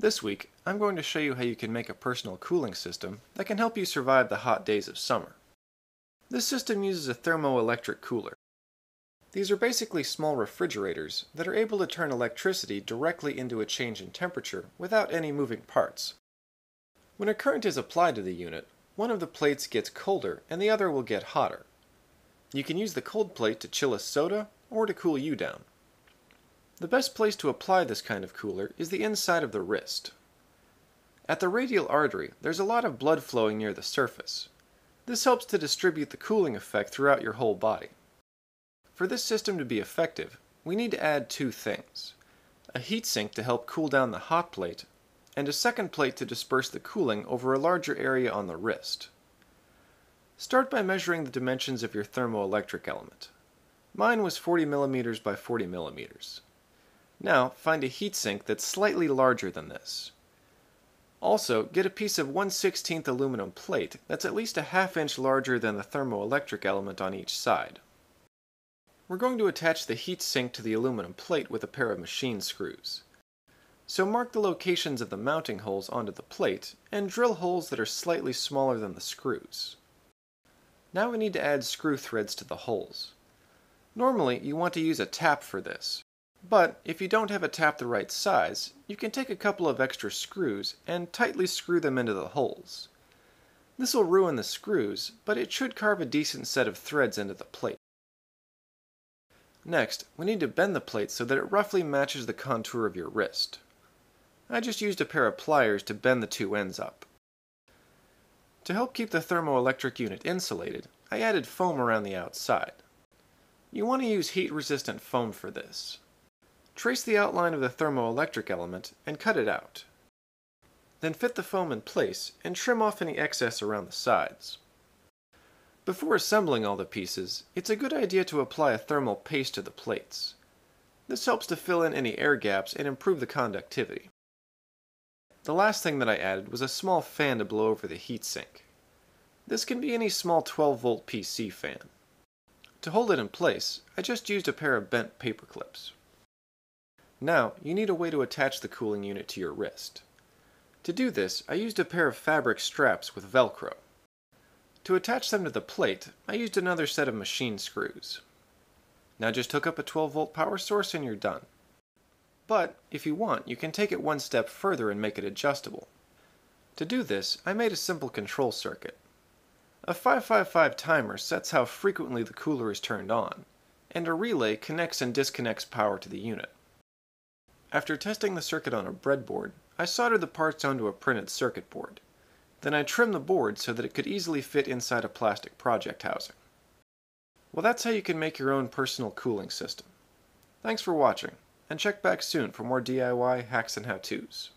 This week, I'm going to show you how you can make a personal cooling system that can help you survive the hot days of summer. This system uses a thermoelectric cooler. These are basically small refrigerators that are able to turn electricity directly into a change in temperature without any moving parts. When a current is applied to the unit, one of the plates gets colder and the other will get hotter. You can use the cold plate to chill a soda or to cool you down. The best place to apply this kind of cooler is the inside of the wrist. At the radial artery, there's a lot of blood flowing near the surface. This helps to distribute the cooling effect throughout your whole body. For this system to be effective, we need to add two things: a heatsink to help cool down the hot plate, and a second plate to disperse the cooling over a larger area on the wrist. Start by measuring the dimensions of your thermoelectric element. Mine was 40 millimeters by 40 millimeters. Now find a heatsink that's slightly larger than this. Also, get a piece of 1/16 aluminum plate that's at least a ½ inch larger than the thermoelectric element on each side. We're going to attach the heatsink to the aluminum plate with a pair of machine screws. So mark the locations of the mounting holes onto the plate and drill holes that are slightly smaller than the screws. Now we need to add screw threads to the holes. Normally, you want to use a tap for this, but if you don't have a tap the right size, you can take a couple of extra screws and tightly screw them into the holes. This will ruin the screws, but it should carve a decent set of threads into the plate. Next, we need to bend the plate so that it roughly matches the contour of your wrist. I just used a pair of pliers to bend the two ends up. To help keep the thermoelectric unit insulated, I added foam around the outside. You want to use heat-resistant foam for this. Trace the outline of the thermoelectric element and cut it out. Then fit the foam in place and trim off any excess around the sides. Before assembling all the pieces, it's a good idea to apply a thermal paste to the plates. This helps to fill in any air gaps and improve the conductivity. The last thing that I added was a small fan to blow over the heatsink. This can be any small 12-volt PC fan. To hold it in place, I just used a pair of bent paper clips. Now, you need a way to attach the cooling unit to your wrist. To do this, I used a pair of fabric straps with Velcro. To attach them to the plate, I used another set of machine screws. Now just hook up a 12-volt power source and you're done. But, if you want, you can take it one step further and make it adjustable. To do this, I made a simple control circuit. A 555 timer sets how frequently the cooler is turned on, and a relay connects and disconnects power to the unit. After testing the circuit on a breadboard, I soldered the parts onto a printed circuit board. Then I trimmed the board so that it could easily fit inside a plastic project housing. Well, that's how you can make your own personal cooling system. Thanks for watching, and check back soon for more DIY hacks and how-tos.